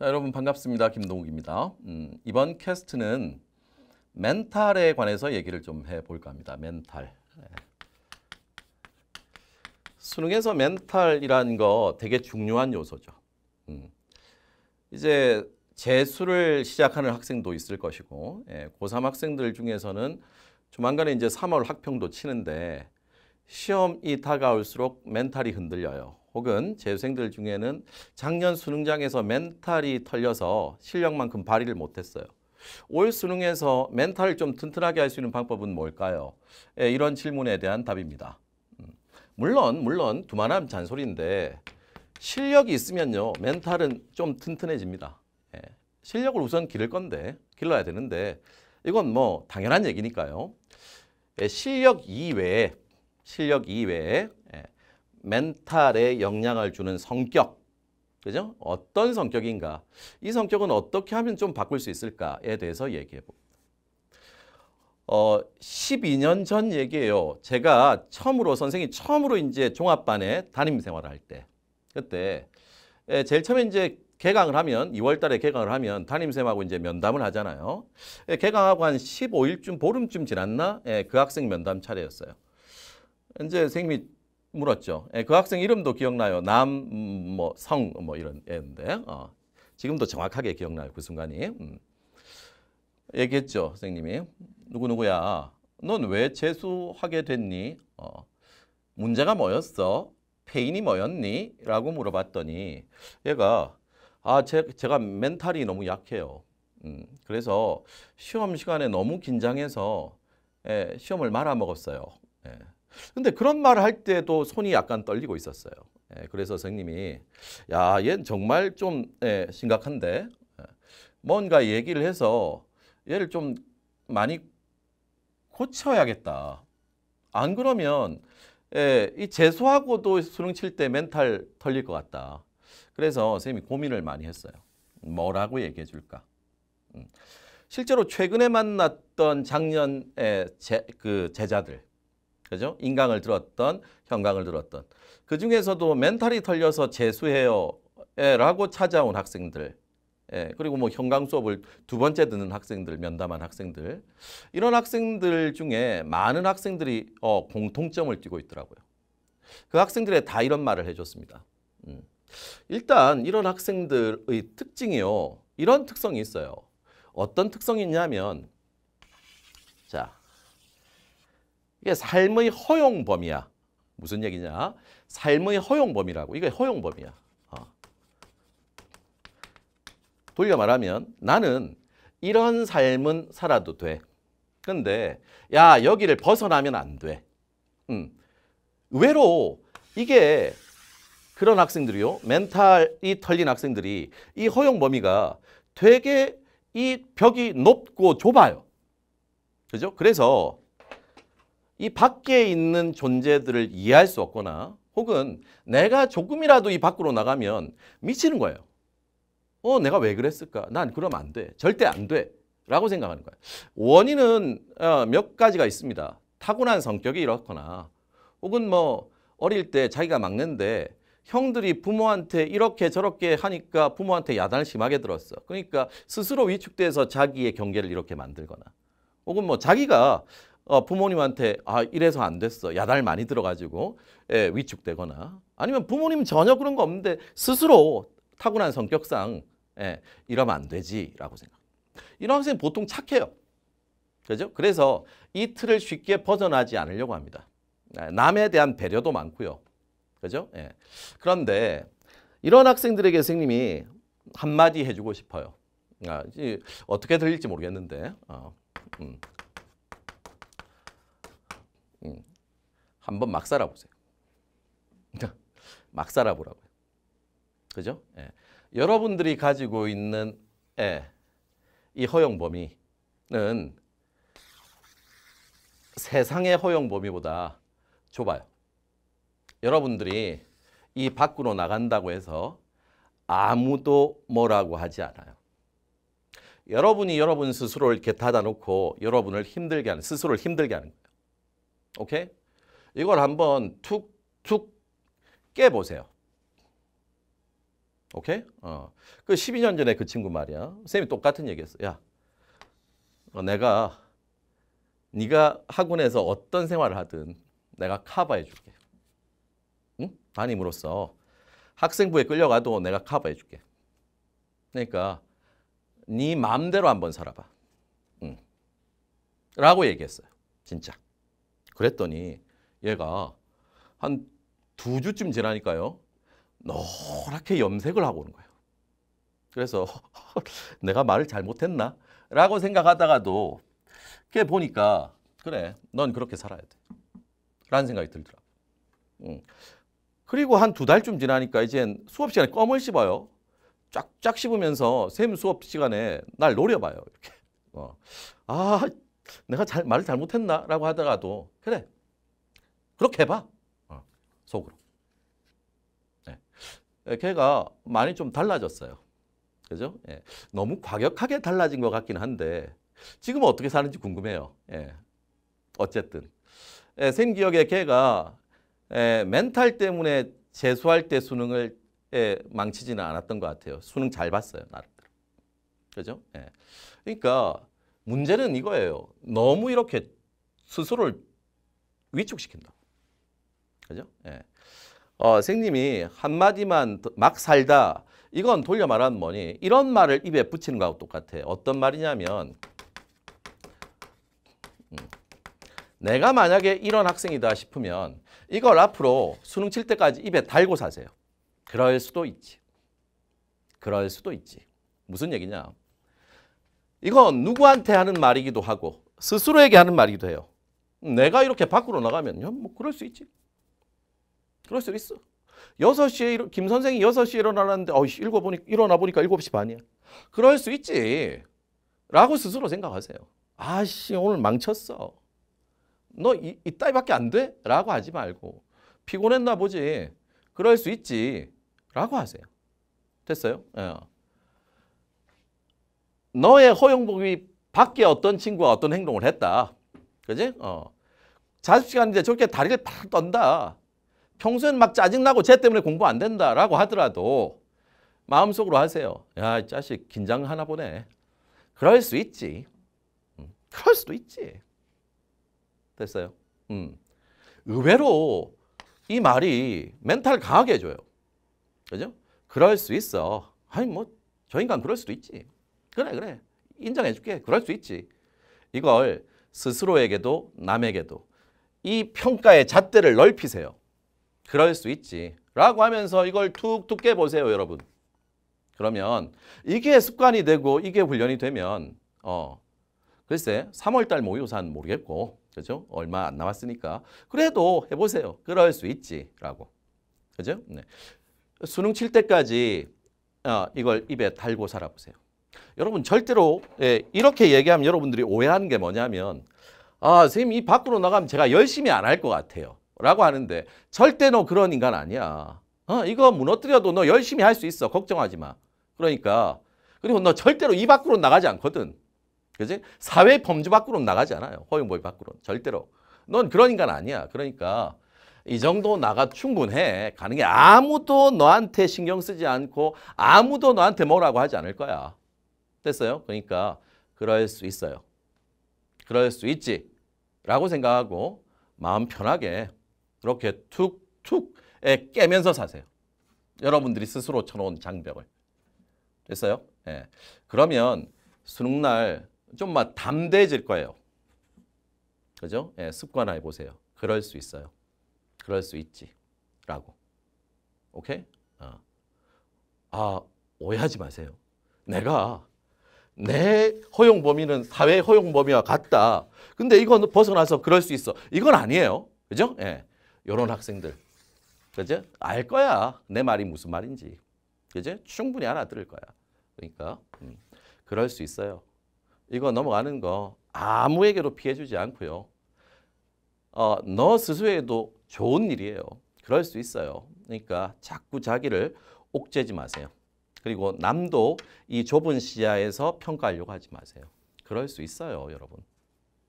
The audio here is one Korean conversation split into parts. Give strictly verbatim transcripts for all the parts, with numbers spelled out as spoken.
자, 여러분 반갑습니다. 김동욱입니다. 음, 이번 퀘스트는 멘탈에 관해서 얘기를 좀 해볼까 합니다. 멘탈. 수능에서 멘탈이라는 거 되게 중요한 요소죠. 음, 이제 재수를 시작하는 학생도 있을 것이고, 예, 고삼 학생들 중에서는 조만간에 이제 삼월 학평도 치는데 시험이 다가올수록 멘탈이 흔들려요. 혹은 재수생들 중에는 작년 수능장에서 멘탈이 털려서 실력만큼 발휘를 못했어요. 올 수능에서 멘탈을 좀 튼튼하게 할 수 있는 방법은 뭘까요? 예, 이런 질문에 대한 답입니다. 물론 물론 두말하면 잔소리인데 실력이 있으면요, 멘탈은 좀 튼튼해집니다. 예, 실력을 우선 기를 건데, 길러야 되는데 이건 뭐 당연한 얘기니까요. 예, 실력 이외에 실력 이외에 예, 멘탈에 영향을 주는 성격, 그죠? 어떤 성격인가? 이 성격은 어떻게 하면 좀 바꿀 수 있을까에 대해서 얘기해 봅니다. 어, 십이 년 전 얘기예요. 제가 처음으로, 선생님이 처음으로 이제 종합반에 담임 생활을 할 때, 그때 예, 제일 처음에 이제 개강을 하면, 이월 달에 개강을 하면 담임 쌤하고 이제 면담을 하잖아요. 예, 개강하고 한 십오 일쯤, 보름쯤 지났나? 예, 그 학생 면담 차례였어요. 이제 선생님이 물었죠. 예, 그 학생 이름도 기억나요. 남, 음, 뭐, 성, 뭐 이런 애인데, 어, 지금도 정확하게 기억나요, 그 순간이. 음. 얘기했죠, 선생님이. 누구누구야, 넌 왜 재수하게 됐니? 어, 문제가 뭐였어? 페인이 뭐였니? 라고 물어봤더니 얘가, 아, 제, 제가 멘탈이 너무 약해요. 음, 그래서 시험 시간에 너무 긴장해서 예, 시험을 말아먹었어요. 예. 근데 그런 말을 할 때도 손이 약간 떨리고 있었어요. 예, 그래서 선생님이, 야, 얘는 정말 좀 예, 심각한데, 예, 뭔가 얘기를 해서 얘를 좀 많이 고쳐야겠다. 안 그러면 예, 이 재수하고도 수능 칠 때 멘탈 털릴 것 같다. 그래서 선생님이 고민을 많이 했어요. 뭐라고 얘기해 줄까? 음. 실제로 최근에 만났던 작년의 제, 그 제자들, 그죠? 인강을 들었던, 현강을 들었던 그 중에서도 멘탈이 털려서 재수해요 예, 라고 찾아온 학생들, 예, 그리고 뭐 현강 수업을 두 번째 듣는 학생들, 면담한 학생들, 이런 학생들 중에 많은 학생들이 어, 공통점을 띠고 있더라고요. 그 학생들의 다 이런 말을 해줬습니다. 음. 일단 이런 학생들의 특징이요, 이런 특성이 있어요. 어떤 특성이 있냐면, 자, 이게 삶의 허용 범위야. 무슨 얘기냐? 삶의 허용 범위라고. 이게 허용 범위야. 돌려 말하면, 나는 이런 삶은 살아도 돼. 근데 야, 여기를 벗어나면 안 돼. 음. 의외로 이게 그런 학생들이요, 멘탈이 털린 학생들이 이 허용 범위가 되게 이 벽이 높고 좁아요. 그죠? 그래서 이 밖에 있는 존재들을 이해할 수 없거나, 혹은 내가 조금이라도 이 밖으로 나가면 미치는 거예요. 어, 내가 왜 그랬을까? 난 그러면 안 돼. 절대 안 돼. 라고 생각하는 거예요. 원인은 어, 몇 가지가 있습니다. 타고난 성격이 이렇거나, 혹은 뭐 어릴 때 자기가 막내인데 형들이 부모한테 이렇게 저렇게 하니까 부모한테 야단을 심하게 들었어. 그러니까 스스로 위축돼서 자기의 경계를 이렇게 만들거나, 혹은 뭐 자기가 어, 부모님한테 아, 이래서 안 됐어, 야단을 많이 들어가지고 예, 위축되거나, 아니면 부모님은 전혀 그런 거 없는데 스스로 타고난 성격상 예, 이러면 안 되지 라고 생각. 이런 학생은 보통 착해요. 그죠? 그래서 이 틀을 쉽게 벗어나지 않으려고 합니다. 남에 대한 배려도 많고요. 그죠? 예. 그런데 이런 학생들에게 선생님이 한마디 해주고 싶어요. 아, 이, 어떻게 들릴지 모르겠는데 어, 음. 음. 한번 막 살아보세요. 막 살아보라고요. 그죠? 예. 여러분들이 가지고 있는 예, 이 허용 범위는 세상의 허용 범위보다 좁아요. 여러분들이 이 밖으로 나간다고 해서 아무도 뭐라고 하지 않아요. 여러분이 여러분 스스로를 이렇게 닫아놓고 여러분을 힘들게 하는, 스스로를 힘들게 하는 거예요. 오케이? 이걸 한번 툭툭 깨보세요. 오케이? 어. 그 십이 년 전에 그 친구 말이야. 쌤이 똑같은 얘기했어. 야, 어, 내가 네가 학원에서 어떤 생활을 하든 내가 커버해 줄게. 응? 담임으로서 학생부에 끌려가도 내가 커버해 줄게. 그러니까 네 마음대로 한번 살아봐. 응. 라고 얘기했어요. 진짜. 그랬더니 얘가 한 두 주쯤 지나니까요. 노랗게 염색을 하고 오는 거예요. 그래서 내가 말을 잘못했나? 라고 생각하다가도 걔 보니까 그래, 넌 그렇게 살아야 돼. 라는 생각이 들더라고. 응. 그리고 한 두 달쯤 지나니까 이제 수업 시간에 껌을 씹어요. 쫙쫙 씹으면서 쌤 수업 시간에 날 노려봐요. 이렇게. 어. 아, 내가 잘, 말을 잘못했나? 라고 하다가도 그래, 그렇게 해봐. 어. 속으로. 걔가 많이 좀 달라졌어요. 그죠? 예. 너무 과격하게 달라진 것 같긴 한데 지금 어떻게 사는지 궁금해요. 예. 어쨌든 예, 쌤 기억에 걔가 예, 멘탈 때문에 재수할 때 수능을 예, 망치지는 않았던 것 같아요. 수능 잘 봤어요, 나름대로. 그죠? 예. 그러니까 문제는 이거예요. 너무 이렇게 스스로를 위축시킨다. 그죠? 예. 어, 선생님이 한마디만 막 살다, 이건 돌려 말하면 뭐니? 이런 말을 입에 붙이는 거하고 똑같아. 어떤 말이냐면 음, 내가 만약에 이런 학생이다 싶으면 이걸 앞으로 수능 칠 때까지 입에 달고 사세요. 그럴 수도 있지. 그럴 수도 있지. 무슨 얘기냐? 이건 누구한테 하는 말이기도 하고 스스로에게 하는 말이기도 해요. 내가 이렇게 밖으로 나가면 뭐 그럴 수 있지. 그럴 수 있어. 여섯 시에 김 선생이 여섯 시에 일어나는데 어이씨, 보니, 일어나 보니까 일곱 시 반이야. 그럴 수 있지. 라고 스스로 생각하세요. 아씨, 오늘 망쳤어. 너 이, 이따위밖에 안 돼? 라고 하지 말고 피곤했나 보지. 그럴 수 있지. 라고 하세요. 됐어요? 예. 너의 허용복이 밖에 어떤 친구가 어떤 행동을 했다. 그지? 어. 자습시간인데 저렇게 다리를 팍 떤다. 평소엔 막 짜증나고 쟤 때문에 공부 안 된다라고 하더라도 마음속으로 하세요. 야, 이 자식 긴장하나 보네. 그럴 수 있지. 음, 그럴 수도 있지. 됐어요. 음. 의외로 이 말이 멘탈 강하게 해줘요. 그죠? 그럴 수 있어. 아니 뭐 저 인간 그럴 수도 있지. 그래 그래. 인정해줄게. 그럴 수 있지. 이걸 스스로에게도 남에게도 이 평가의 잣대를 넓히세요. 그럴 수 있지. 라고 하면서 이걸 툭툭 깨보세요, 여러분. 그러면 이게 습관이 되고 이게 훈련이 되면 어 글쎄 삼월 달 모의고사는 모르겠고 그죠? 얼마 안 남았으니까 그래도 해보세요. 그럴 수 있지. 라고. 그죠? 네. 수능 칠 때까지 어, 이걸 입에 달고 살아보세요. 여러분 절대로 예, 이렇게 얘기하면 여러분들이 오해하는 게 뭐냐면 아, 선생님 이 밖으로 나가면 제가 열심히 안 할 것 같아요. 라고 하는데 절대 너 그런 인간 아니야. 어, 이거 무너뜨려도 너 열심히 할 수 있어. 걱정하지 마. 그러니까 그리고 너 절대로 이 밖으로 나가지 않거든. 그지? 사회 범주 밖으로 나가지 않아요. 허용범위 밖으로 절대로. 넌 그런 인간 아니야. 그러니까 이 정도 나가 충분해. 가는 게 아무도 너한테 신경 쓰지 않고 아무도 너한테 뭐라고 하지 않을 거야. 됐어요? 그러니까 그럴 수 있어요. 그럴 수 있지. 라고 생각하고 마음 편하게 그렇게 툭툭 깨면서 사세요. 여러분들이 스스로 쳐놓은 장벽을. 됐어요? 예. 그러면 수능날 좀 막 담대해질 거예요. 그죠? 예, 습관화해 보세요. 그럴 수 있어요. 그럴 수 있지. 라고. 오케이? 어. 아, 오해하지 마세요. 내가 내 허용 범위는 사회의 허용 범위와 같다. 근데 이건 벗어나서 그럴 수 있어. 이건 아니에요. 그죠? 예. 요런 학생들. 그죠? 알 거야. 내 말이 무슨 말인지. 그죠? 충분히 알아들을 거야. 그러니까 음. 그럴 수 있어요. 이거 넘어가는 거 아무에게도 피해주지 않고요. 어, 너 스스로에도 좋은 일이에요. 그럴 수 있어요. 그러니까 자꾸 자기를 옥죄지 마세요. 그리고 남도 이 좁은 시야에서 평가하려고 하지 마세요. 그럴 수 있어요, 여러분.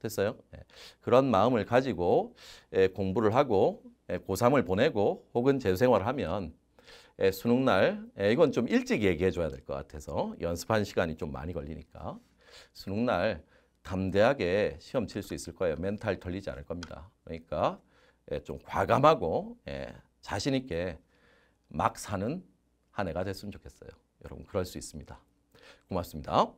됐어요? 네. 그런 마음을 가지고 예, 공부를 하고 예, 고삼을 보내고 혹은 재수생활을 하면 수능날, 이건 좀 일찍 얘기해 줘야 될 것 같아서 연습한 시간이 좀 많이 걸리니까 수능날 담대하게 시험 칠 수 있을 거예요. 멘탈 털리지 않을 겁니다. 그러니까 좀 과감하고 자신 있게 막 사는 한 해가 됐으면 좋겠어요. 여러분 그럴 수 있습니다. 고맙습니다.